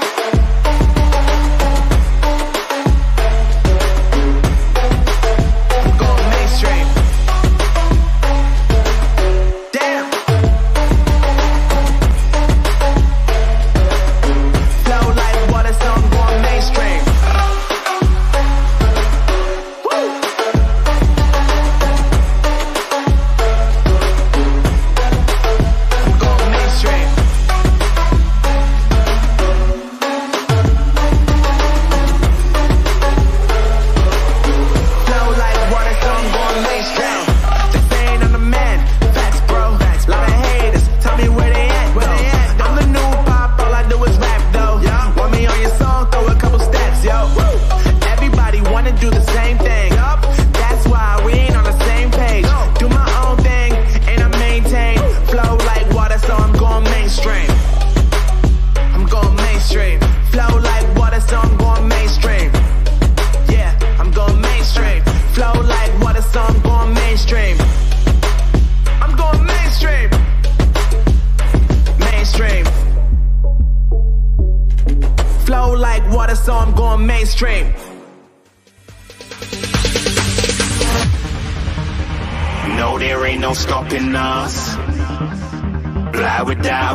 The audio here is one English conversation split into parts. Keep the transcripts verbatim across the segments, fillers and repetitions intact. going mainstream. Damn. Flow like water, so I'm going mainstream.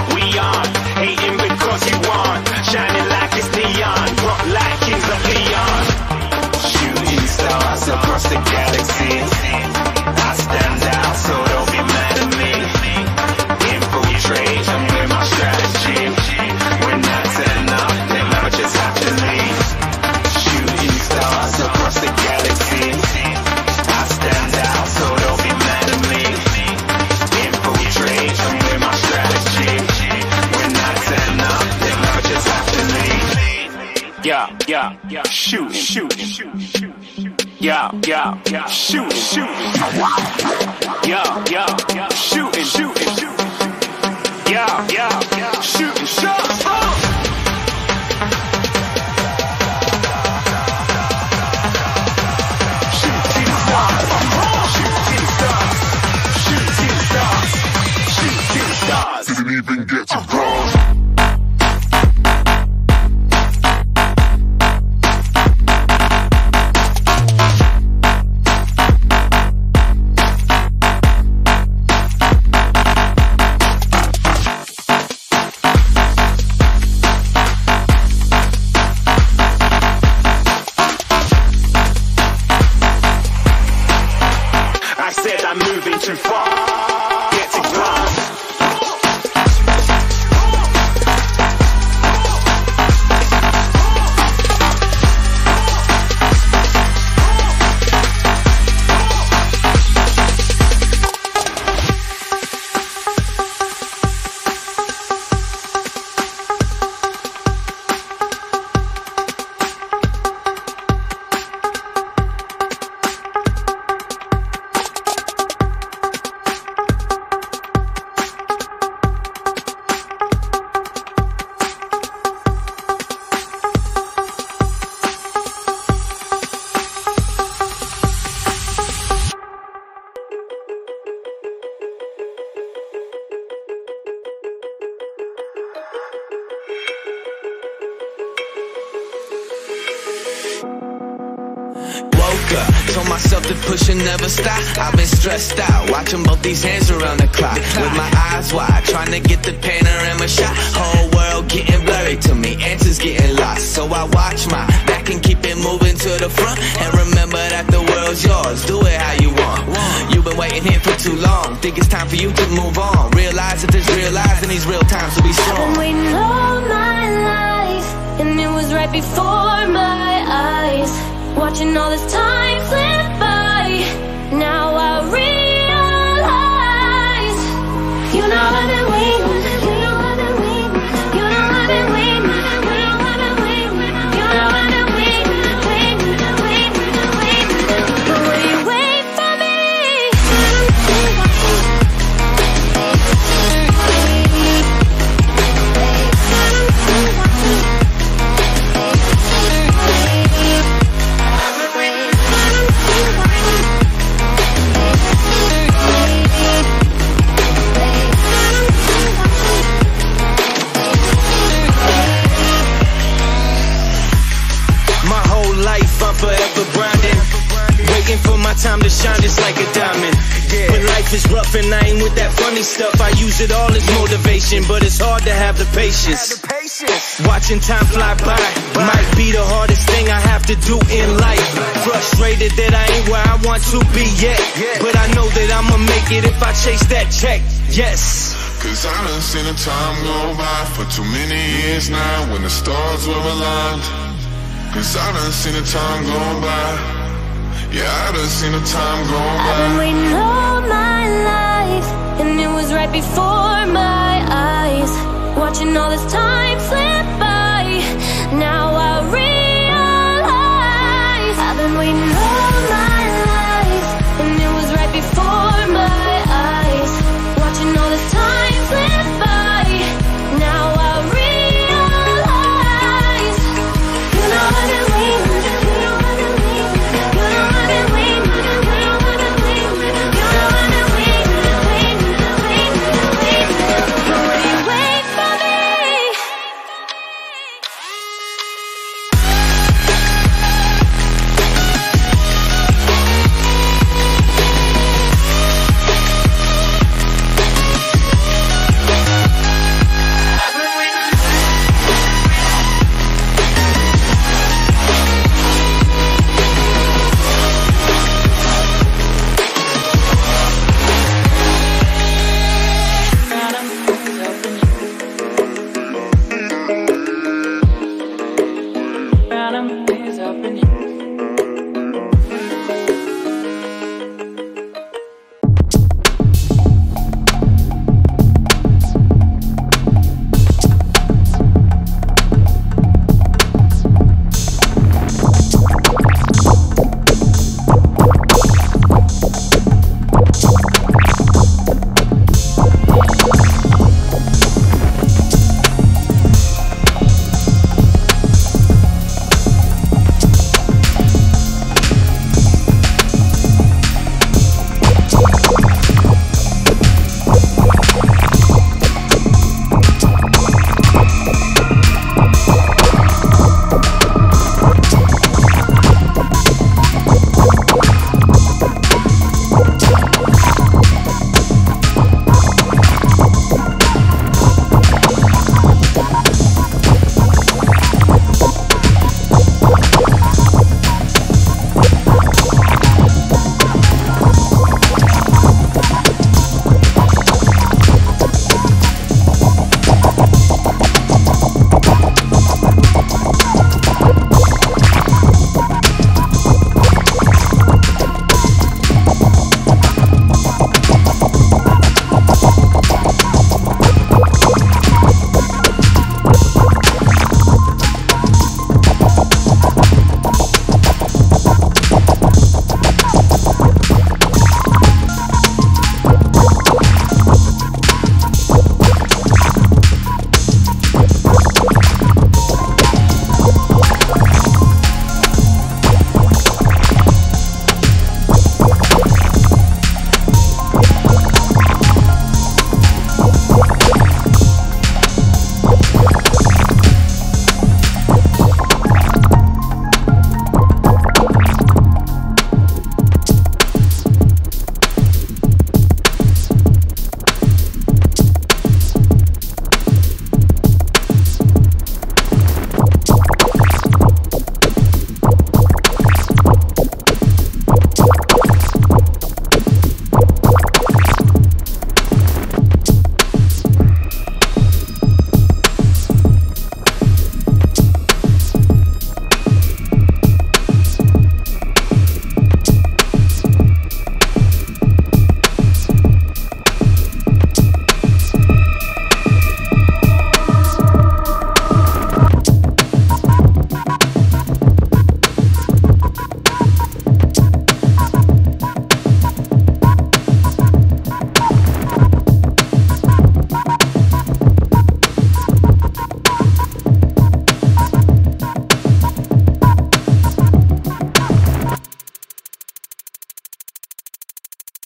We aren't hating because you aren't shining like it's neon, rock like kings of Leon. Shooting stars across the galaxy, I stand out so don't be mad at me. Infiltrate, I'm with my strategy. Galaxy, I stand out, so don't be mad at me. In yeah, yeah, shoot, shoot, shoot, shoot, shoot, yeah, yeah, yeah, shoot, shoot, yeah, yeah, shoot, shoot, shoot, yeah, yeah, yeah, shoot, shoot, up. Didn't even get to cross. I said I'm moving too far. Get to cross. Told myself to push and never stop. I've been stressed out, watching both these hands around the clock. With my eyes wide, trying to get the panorama shot. Whole world getting blurry to me, answers getting lost. So I watch my back and keep it moving to the front. And remember that the world's yours, do it how you want. You've been waiting here for too long, think it's time for you to move on. Realize that there's real lives in these real times, so be strong. I've been waiting all my life, and it was right before my eyes. Watching all this time slip by, now I realize. You know I've been waiting, you know I've been waiting, you know I've been waiting, you know I've been waiting, you know I've been waiting, waiting, waiting, waiting. But will you wait for me? Forever grinding, waiting for my time to shine just like a diamond. Yeah. But life is rough and I ain't with that funny stuff. I use it all as motivation, but it's hard to have the patience. Have the patience. Watching time fly by might be the hardest thing I have to do in life. Frustrated that I ain't where I want to be yet, but I know that I'ma make it if I chase that check. Yes. Cause I done seen the time go by for too many years now when the stars were aligned. Cause I done seen the time go by. Yeah, I done seen the time go by. I've been waiting all my life, and it was right before my eyes. Watching all this time